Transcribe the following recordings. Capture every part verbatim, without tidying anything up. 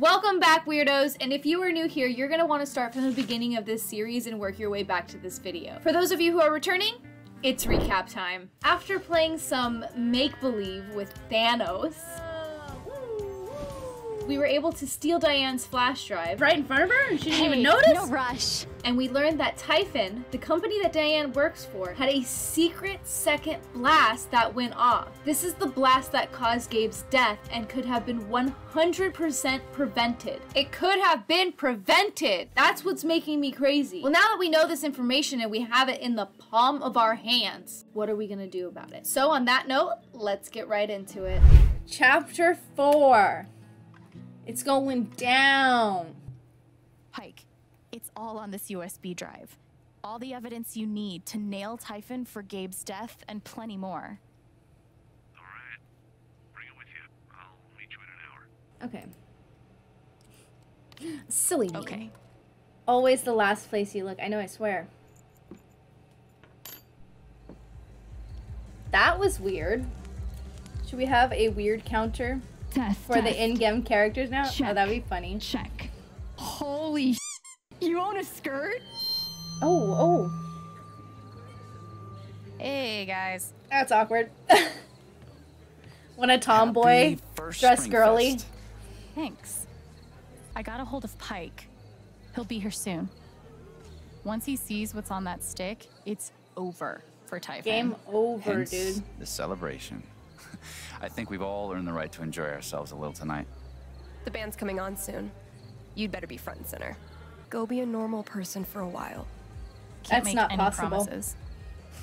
Welcome back, weirdos, and if you are new here, you're gonna want to start from the beginning of this series and work your way back to this video. For those of you who are returning, it's recap time. After playing some make-believe with Thanos, we were able to steal Diane's flash drive. Right in front of her? And she didn't hey, even notice? No rush. And we learned that Typhon, the company that Diane works for, had a secret second blast that went off. This is the blast that caused Gabe's death and could have been one hundred percent prevented. It could have been prevented. That's what's making me crazy. Well, now that we know this information and we have it in the palm of our hands, what are we gonna do about it? So on that note, let's get right into it. Chapter four. It's going down. Pike, it's all on this U S B drive. All the evidence you need to nail Typhon for Gabe's death and plenty more. All right. Bring it with you. I'll meet you in an hour. Okay. Silly me. Okay. Always the last place you look. I know, I swear. That was weird. Should we have a weird counter? Test, for test. The in-game characters now? Check, oh, that'd be funny. Check. Holy sh**. You own a skirt? Oh, oh. Hey, guys. That's awkward. When a tomboy dressed girly. Fest. Thanks. I got a hold of Pike. He'll be here soon. Once he sees what's on that stick, it's over for Typhon. Game over, hence, dude. The celebration. I think we've all earned the right to enjoy ourselves a little tonight. The band's coming on soon. You'd better be front and center. Go be a normal person for a while. Can't That's not possible. Promises.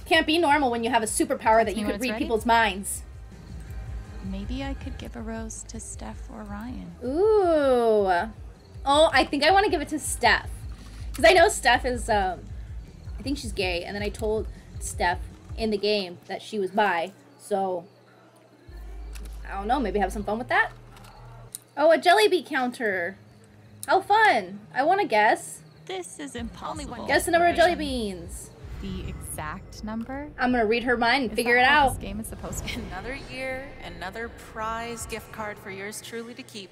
Can't be normal when you have a superpower that you could read ready? people's minds. Maybe I could give a rose to Steph or Ryan. Ooh. Oh, I think I want to give it to Steph. Because I know Steph is, um, I think she's gay. And then I told Steph in the game that she was bi. So... I don't know, maybe have some fun with that? Oh, a Jellybean counter. How fun. I want to guess. This is impossible. Guess the number of jelly beans. The exact number? I'm going to read her mind and figure it out. This game is supposed to be. Another year, another prize gift card for yours truly to keep.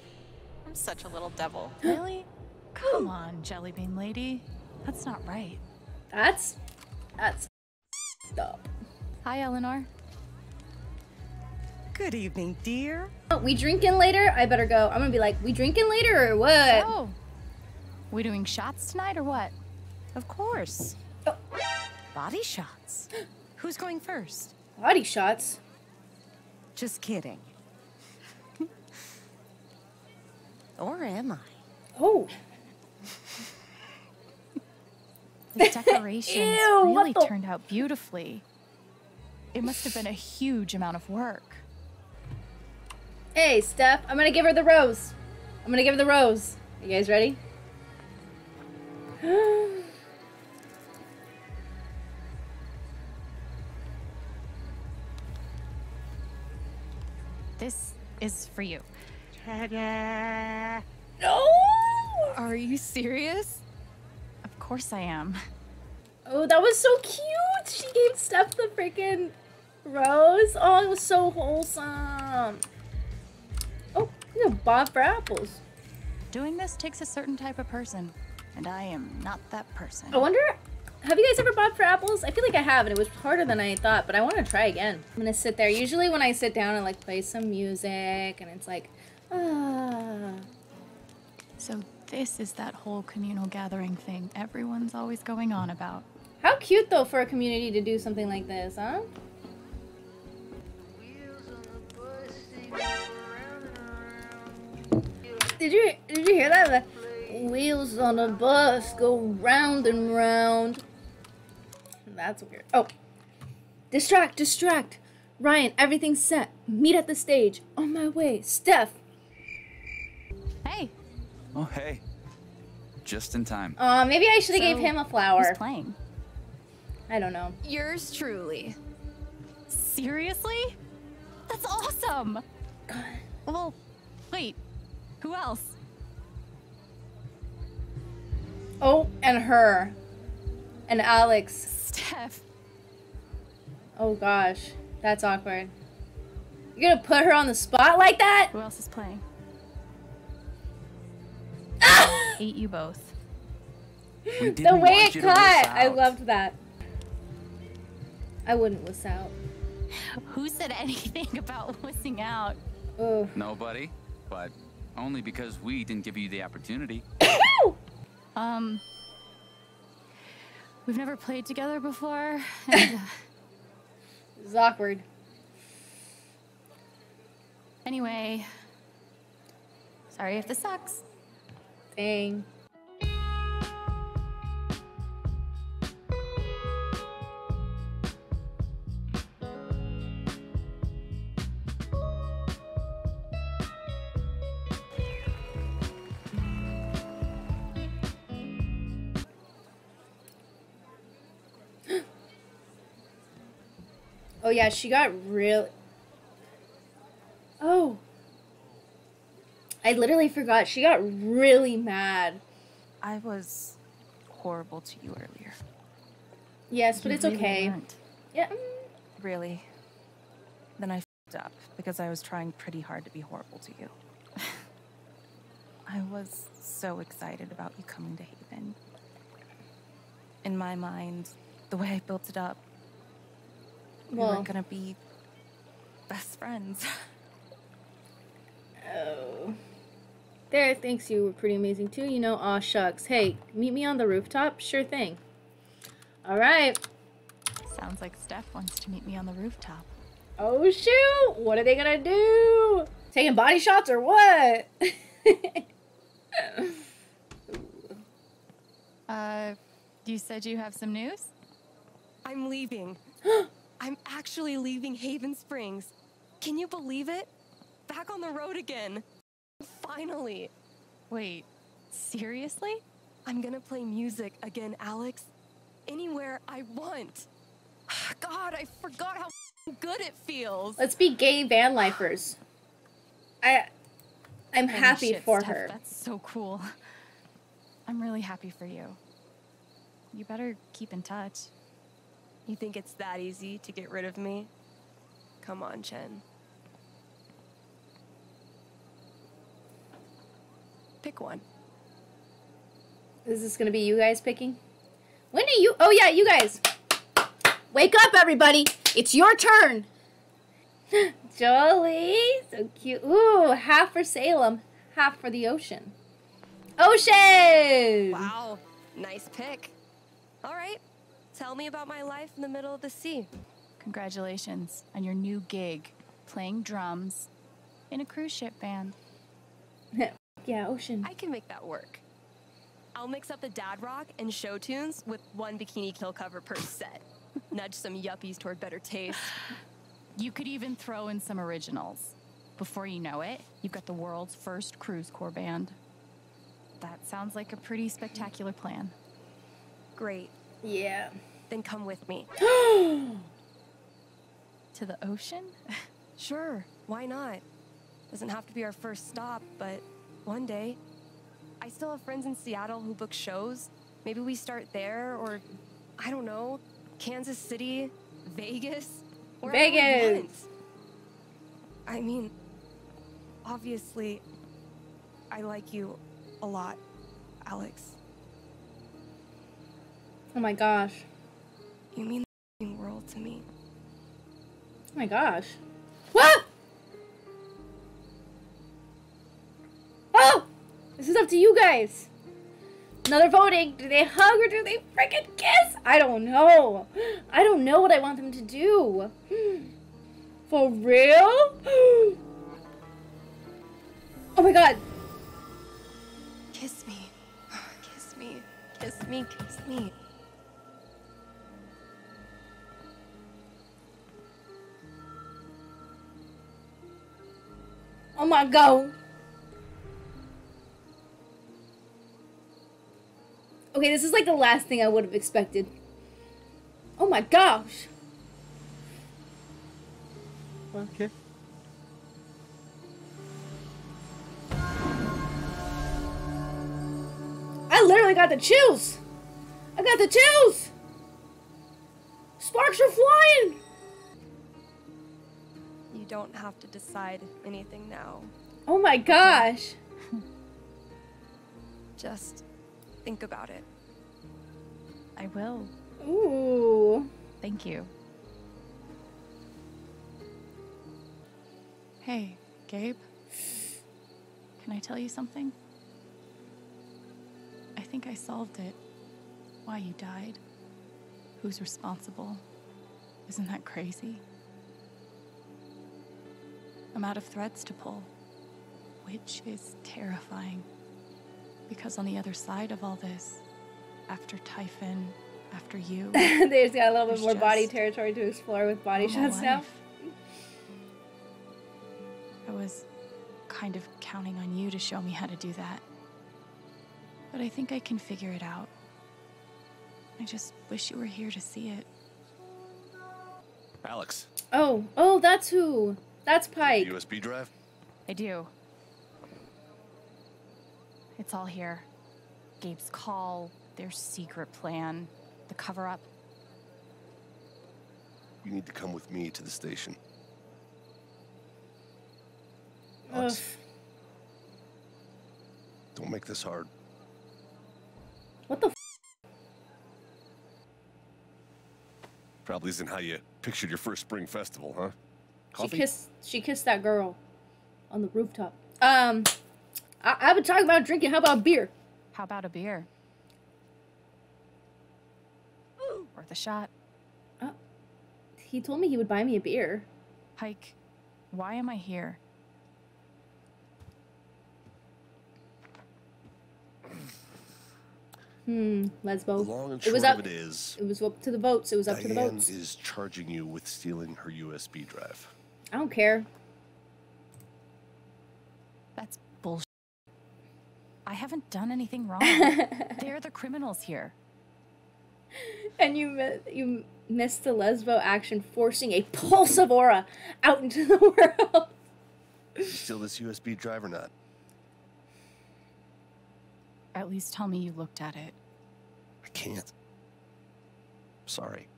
I'm such a little devil. Really? Come on, Jellybean lady. That's not right. That's... That's... Up. Hi, Eleanor. Good evening, dear. Oh, we drinking later? I better go. I'm gonna be like, we drinking later or what? Oh, we doing shots tonight or what? Of course. Oh. Body shots. Who's going first? Body shots? Just kidding. Or am I? Oh. The decorations Ew, really what the turned out beautifully. It must have been a huge amount of work. Hey, Steph, I'm gonna give her the rose. I'm gonna give her the rose. You guys ready? This is for you. Ta-da! No! Are you serious? Of course I am. Oh, that was so cute! She gave Steph the freaking rose. Oh, it was so wholesome. You know, Bob for apples. Doing this takes a certain type of person, and I am not that person. I wonder, have you guys ever bobbed for apples? I feel like I have, and it was harder than I thought, but I want to try again. I'm gonna sit there. Usually when I sit down and like play some music, and it's like, ah. So this is that whole communal gathering thing everyone's always going on about. How cute though for a community to do something like this, huh? Did you did you hear that? The wheels on a bus go round and round. That's weird. Oh, distract, distract. Ryan, everything's set. Meet at the stage. On my way, Steph. Hey. Oh hey. Just in time. Oh, uh, maybe I should have so gave him a flower. Who's playing? I don't know. Yours truly. Seriously? That's awesome. God. Well, wait. Who else? Oh, and her. And Alex. Steph. Oh gosh, that's awkward. You're gonna put her on the spot like that? Who else is playing? hate you both. We didn't the way want it cut! I loved that. I wouldn't wuss out. Who said anything about wussing out? Ugh. Nobody, but only because we didn't give you the opportunity. um, we've never played together before. And, uh, this is awkward. Anyway, sorry if this sucks. Dang. Oh yeah, she got real. Oh. I literally forgot. She got really mad. I was horrible to you earlier. Yes, but you it's really okay. Weren't. Yeah. Really. Then I f***ed up because I was trying pretty hard to be horrible to you. I was so excited about you coming to Haven. In my mind, the way I built it up, we well, weren't gonna be best friends. Oh. There, thanks, you were pretty amazing too, you know. Aw, shucks. Hey, meet me on the rooftop? Sure thing. Alright. Sounds like Steph wants to meet me on the rooftop. Oh, shoot! What are they gonna do? Taking body shots or what? uh, you said you have some news? I'm leaving. I'm actually leaving Haven Springs. Can you believe it? Back on the road again. Finally. Wait, seriously? I'm gonna play music again, Alex. Anywhere I want. God, I forgot how good it feels. Let's be gay van lifers. I, I'm Holy happy shit, for Steph, her. That's so cool. I'm really happy for you. You better keep in touch. You think it's that easy to get rid of me? Come on, Chen. Pick one. Is this gonna be you guys picking? When do you? Oh yeah, you guys. Wake up, everybody! It's your turn. Jolie, so cute. Ooh, half for Salem, half for the ocean. Ocean. Wow, nice pick. All right. Tell me about my life in the middle of the sea. Congratulations on your new gig, playing drums in a cruise ship band. Yeah, ocean. I can make that work. I'll mix up the dad rock and show tunes with one Bikini Kill cover per set. Nudge some yuppies toward better taste. You could even throw in some originals. Before you know it, you've got the world's first cruise corps band. That sounds like a pretty spectacular plan. Great. Yeah. Then come with me. To the ocean? Sure, why not? Doesn't have to be our first stop, but one day. I still have friends in Seattle who book shows. Maybe we start there, or I don't know, Kansas City, Vegas. Vegas! I mean, obviously, I like you a lot, Alex. Oh my gosh. You mean the world to me. Oh my gosh. What? Oh! This is up to you guys. Another voting. Do they hug or do they freaking kiss? I don't know. I don't know what I want them to do. For real? Oh my god. Kiss me. Kiss me. Kiss me. Kiss me. Oh my god. Okay, this is like the last thing I would have expected. Oh my gosh. Okay. I literally got the chills. I got the chills. Sparks are flying. You don't have to decide anything now. Oh my gosh. Just think about it. I will. Ooh. Thank you. Hey, Gabe. Can I tell you something? I think I solved it. Why you died. Who's responsible? Isn't that crazy? I'm out of threads to pull, which is terrifying. Because on the other side of all this, after Typhon, after you... they just got a little bit more body territory to explore with body shots now. I was kind of counting on you to show me how to do that. But I think I can figure it out. I just wish you were here to see it. Alex. Oh, oh, that's who. That's Pike. U S B drive? I do. It's all here. Gabe's call, their secret plan, the cover-up. You need to come with me to the station. Alex, don't make this hard. What the f? Probably isn't how you pictured your first spring festival, huh? Coffee? She kissed. She kissed that girl on the rooftop. Um, I, I've been talking about drinking. How about beer? How about a beer? Ooh. Worth a shot. Oh, he told me he would buy me a beer. Pike, why am I here? Hmm, Lesbo. Long and short it was up. Of it is. It was up to the votes. It was up Diane to the votes. Diane is charging you with stealing her U S B drive. I don't care. That's bullshit. I haven't done anything wrong. They're the criminals here. And you you missed the Lesbo action, forcing a pulse of aura out into the world. Did you steal this U S B drive or not? At least tell me you looked at it. I can't. Sorry.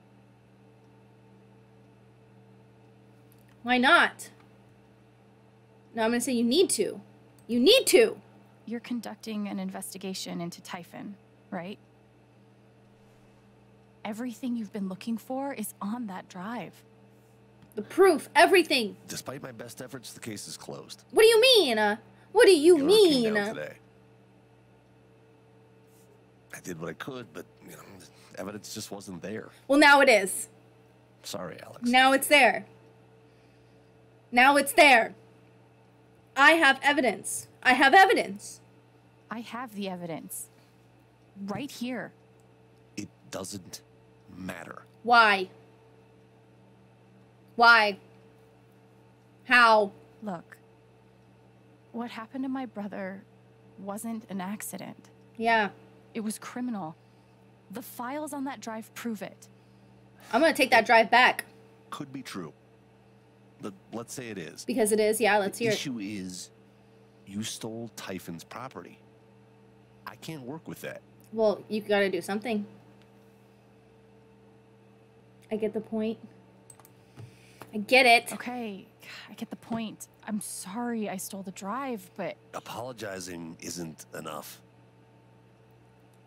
Why not? No, I'm gonna say you need to. You need to! You're conducting an investigation into Typhon, right? Everything you've been looking for is on that drive. The proof, everything! Despite my best efforts, the case is closed. What do you mean? Uh, what do you, you mean? Came down today. I did what I could, but you know, the evidence just wasn't there. Well, now it is. Sorry, Alex. Now it's there. Now it's there. I have evidence. I have evidence. I have the evidence. Right here. It doesn't matter. Why? Why? How? Look, what happened to my brother wasn't an accident. Yeah. It was criminal. The files on that drive prove it. I'm gonna take that drive back. Could be true. But let's say it is. Because it is, yeah, let's hear it. The issue is, you stole Typhon's property. I can't work with that. Well, you gotta do something. I get the point. I get it. Okay, I get the point. I'm sorry I stole the drive, but... Apologizing isn't enough.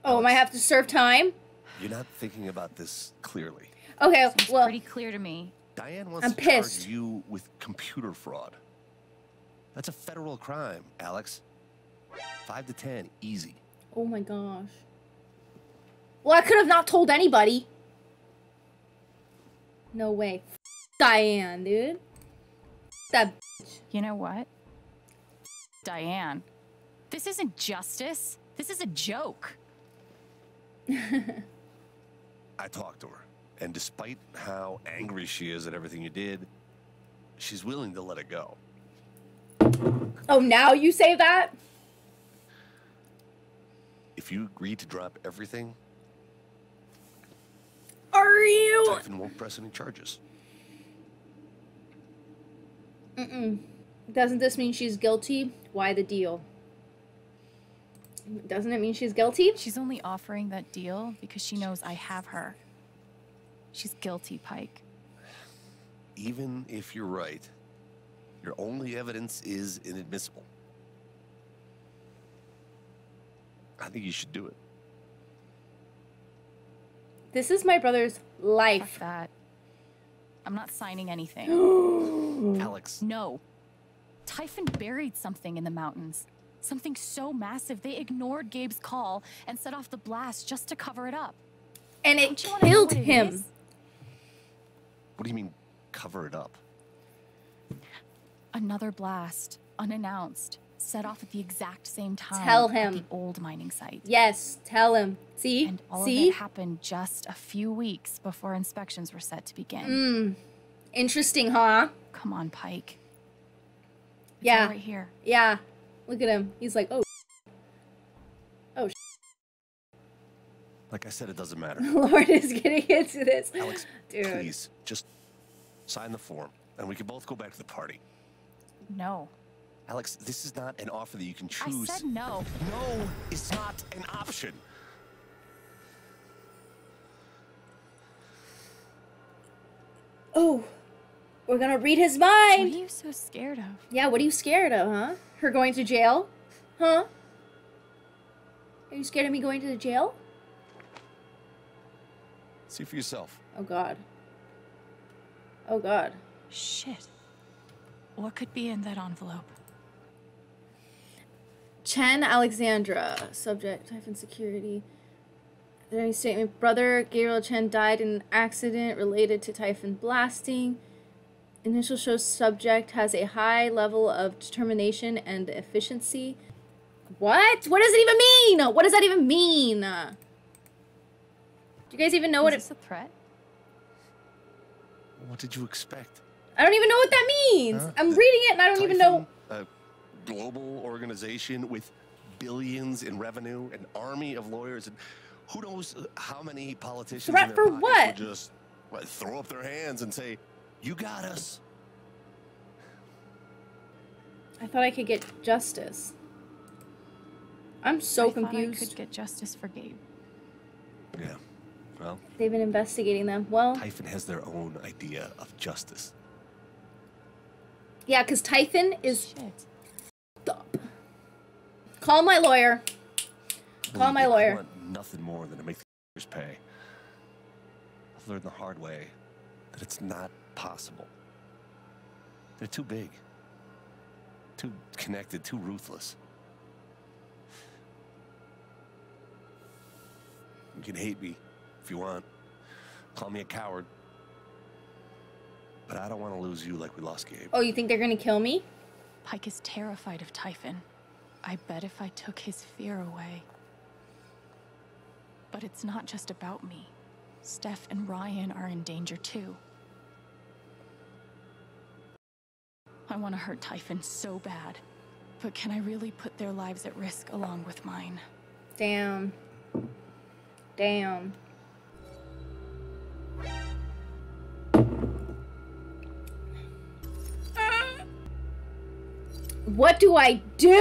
Oh, am I have to serve time? You're not thinking about this clearly. Okay, Seems well, pretty clear to me. Diane wants I'm to pissed. charge you with computer fraud. That's a federal crime, Alex. Five to ten, easy. Oh my gosh. Well, I could have not told anybody. No way, F Diane, dude. F that bitch. You know what, F Diane? This isn't justice. This is a joke. I talked to her, and despite how angry she is at everything you did, she's willing to let it go. Oh, now you say that? If you agree to drop everything, are you? Typhon won't press any charges. Mm-mm. Doesn't this mean she's guilty? Why the deal? Doesn't it mean she's guilty? She's only offering that deal because she knows I have her. She's guilty, Pike. Even if you're right, your only evidence is inadmissible. I think you should do it. This is my brother's life. Fuck that. I'm not signing anything. Alex. No. Typhon buried something in the mountains. Something so massive they ignored Gabe's call and set off the blast just to cover it up. And it killed him. It what do you mean, cover it up? Another blast, unannounced, set off at the exact same time. Tell him. At the old mining site. Yes, tell him. See? And all See? of it happened just a few weeks before inspections were set to begin. Mm. Interesting, huh? Come on, Pike. It's yeah. Right here. Yeah. Look at him. He's like, oh. Oh. Like I said, it doesn't matter. Lord is getting into this. Alex, Dude. please, just sign the form, and we can both go back to the party. No. Alex, this is not an offer that you can choose. I said no. No is not an option. Oh, we're gonna read his mind. What are you so scared of? Yeah, what are you scared of, huh? Her going to jail? Huh? Are you scared of me going to the jail? See for yourself. Oh, God. Oh, God. Shit. What could be in that envelope? Chen Alexandra, subject, Typhon security. There any statement? Brother Gabriel Chen died in an accident related to Typhon blasting. Initial shows subject has a high level of determination and efficiency. What? What does it even mean? What does that even mean? Do you guys even know what it's a threat? What did you expect? I don't even know what that means. Huh? I'm the reading it and I don't Typhon, even know. A global organization with billions in revenue, an army of lawyers, and who knows how many politicians. Threat in their for what? Just what, throw up their hands and say, "You got us." I thought I could get justice. I'm so I confused. Thought I could get justice for Gabe. Yeah. Well. They've been investigating them. Well. Typhon has their own idea of justice. Yeah, because Typhon is... Shit. Stop. Call my lawyer. Call my lawyer. I want nothing more than to make the pay. I've learned the hard way that it's not possible. They're too big. Too connected, too ruthless. You can hate me if you want. Call me a coward. But I don't want to lose you like we lost Gabe. Oh, you think they're going to kill me? Pike is terrified of Typhon. I bet if I took his fear away. But it's not just about me. Steph and Ryan are in danger too. I want to hurt Typhon so bad. But can I really put their lives at risk along with mine? Damn. Damn. What do I do?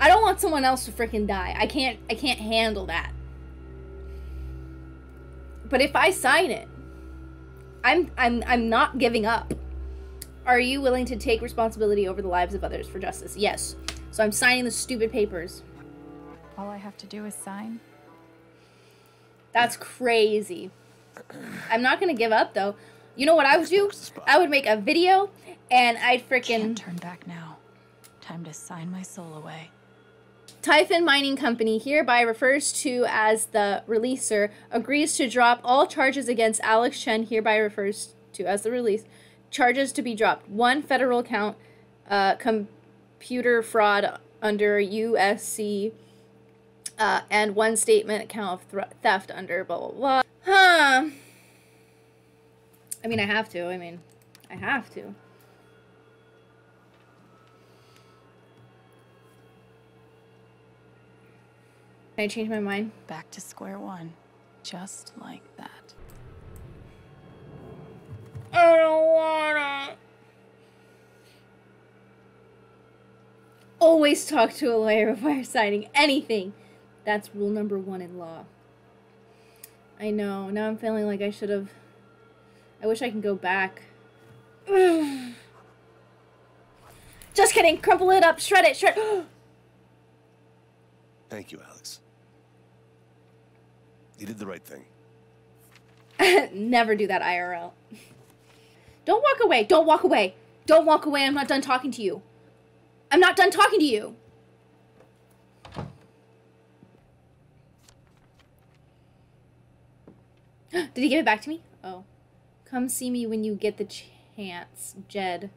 I don't want someone else to freaking die. I can't I can't handle that. But if I sign it, I'm I'm I'm not giving up. Are you willing to take responsibility over the lives of others for justice? Yes. So I'm signing the stupid papers. All I have to do is sign. That's crazy. I'm not going to give up though. You know what I would do? I would make a video and I'd freaking turn back now. Time to sign my soul away. Typhon Mining Company, hereby refers to as the releaser, agrees to drop all charges against Alex Chen, hereby refers to as the release. Charges to be dropped. One federal count, uh, computer fraud under U S C, uh, and one statement account of th theft under blah, blah, blah. Huh. I mean, I have to. I mean, I have to. Can I change my mind? Back to square one. Just like that. I don't wanna. Always talk to a lawyer before signing anything. That's rule number one in law. I know. Now I'm feeling like I should have. I wish I can go back. Just kidding. Crumple it up. Shred it. Shred it. Thank you, Alex. You did the right thing. Never do that I R L. Don't walk away. Don't walk away. Don't walk away. I'm not done talking to you. I'm not done talking to you. Did he give it back to me? Oh. Come see me when you get the chance, Jed.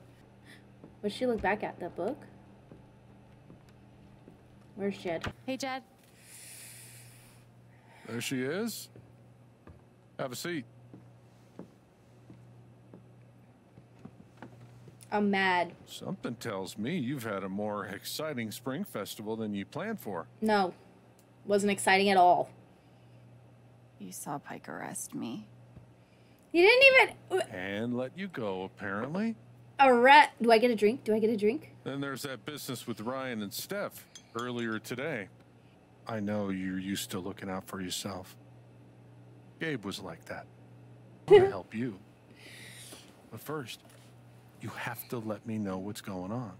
What'd she look back at? The book? Where's Jed? Hey, Jed. There she is. Have a seat. I'm mad. Something tells me you've had a more exciting spring festival than you planned for. No. Wasn't exciting at all. You saw Pike arrest me. He didn't even... And let you go, apparently. Arrest... Do I get a drink? Do I get a drink? Then there's that business with Ryan and Steph earlier today. I know you're used to looking out for yourself. Gabe was like that. I'm gonna help you. But first, you have to let me know what's going on.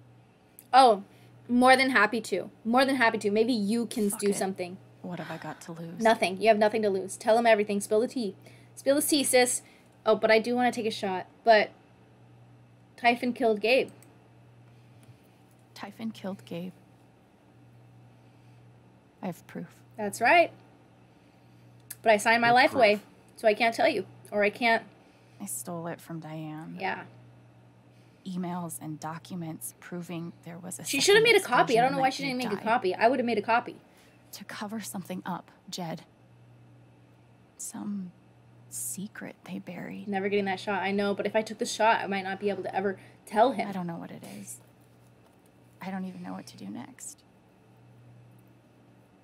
Oh, more than happy to. More than happy to. Maybe you can Fuck do it. something. What have I got to lose? Nothing. You have nothing to lose. Tell him everything. Spill the tea. Spill the tea, sis. Oh, but I do want to take a shot. But Typhon killed Gabe. Typhon killed Gabe. I have proof. That's right. But I signed my life away, so I can't tell you. Or I can't... I stole it from Diane. Yeah. Emails and documents proving there was a... She should have made a copy. I don't know why she didn't make a copy. I would have made a copy. To cover something up, Jed. Some secret they buried. Never getting that shot, I know. But if I took the shot, I might not be able to ever tell him. I don't know what it is. I don't even know what to do next.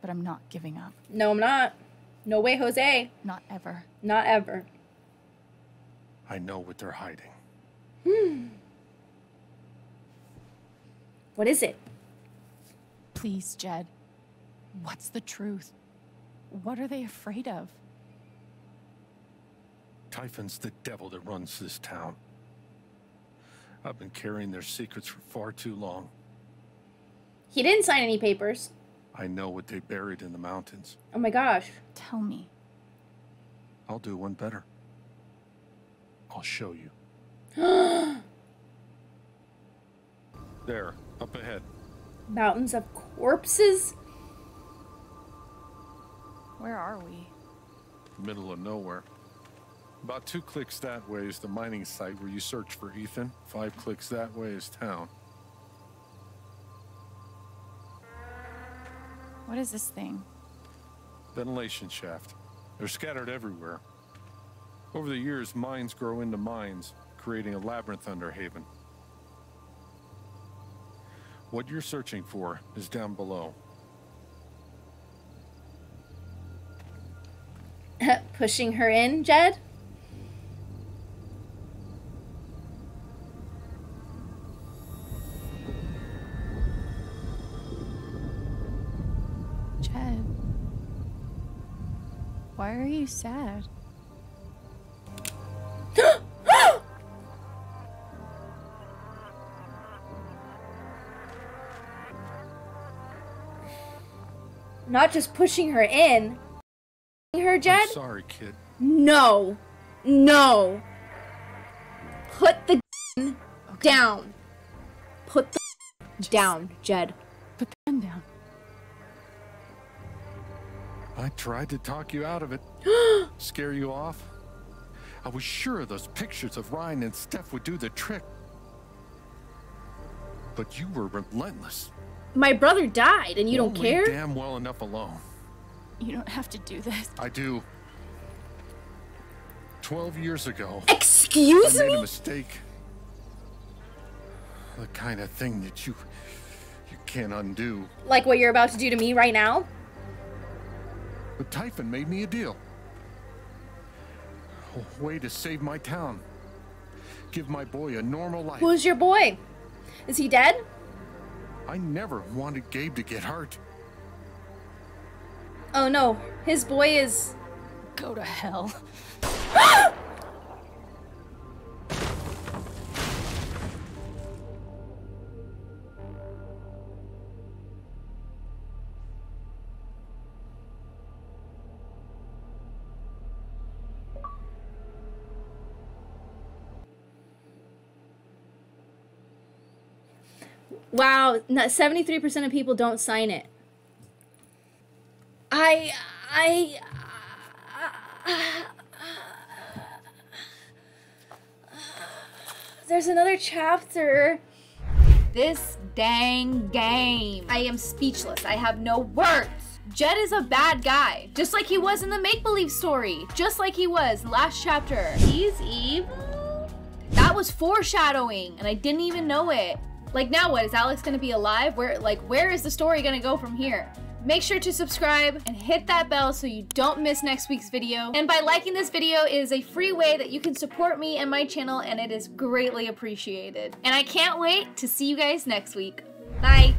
But I'm not giving up. No, I'm not. No way, Jose. Not ever. Not ever. I know what they're hiding. Hmm. What is it? Please, Jed. What's the truth? What are they afraid of? Typhon's the devil that runs this town. I've been carrying their secrets for far too long. He didn't sign any papers. I know what they buried in the mountains. Oh my gosh. Tell me. I'll do one better. I'll show you. There, up ahead. Mountains of corpses? Where are we? Middle of nowhere. About two clicks that way is the mining site where you search for Ethan. Five clicks that way is town. What is this thing? Ventilation shaft. They're scattered everywhere. Over the years, mines grow into mines, creating a labyrinth under Haven. What you're searching for is down below. Pushing her in, Jed? Jed, why are you sad? Not just pushing her in. Her, Jed? I'm sorry, kid. No. No. Put the gun okay. down. Put the Just down, Jed. Put the gun down. I tried to talk you out of it. Scare you off. I was sure those pictures of Ryan and Steph would do the trick. But you were relentless. My brother died and you Only don't care? Damn well enough alone. You don't have to do this. I do. Twelve years ago. Excuse me? I made a mistake. The kind of thing that you you can't undo. Like what you're about to do to me right now? But Typhon made me a deal. A way to save my town. Give my boy a normal life. Who's your boy? Is he dead? I never wanted Gabe to get hurt. Oh no, his boy is... Go to hell. Wow, seventy-three percent of people don't sign it. I, I, uh, uh, uh, there's another chapter. This dang game. I am speechless. I have no words. Jed is a bad guy, just like he was in the make-believe story, just like he was last chapter. He's evil? That was foreshadowing, and I didn't even know it. Like, now what? Is Alex gonna be alive? Where, like, where is the story gonna go from here? Make sure to subscribe and hit that bell so you don't miss next week's video. And by liking this video, it is a free way that you can support me and my channel, and it is greatly appreciated. And I can't wait to see you guys next week. Bye.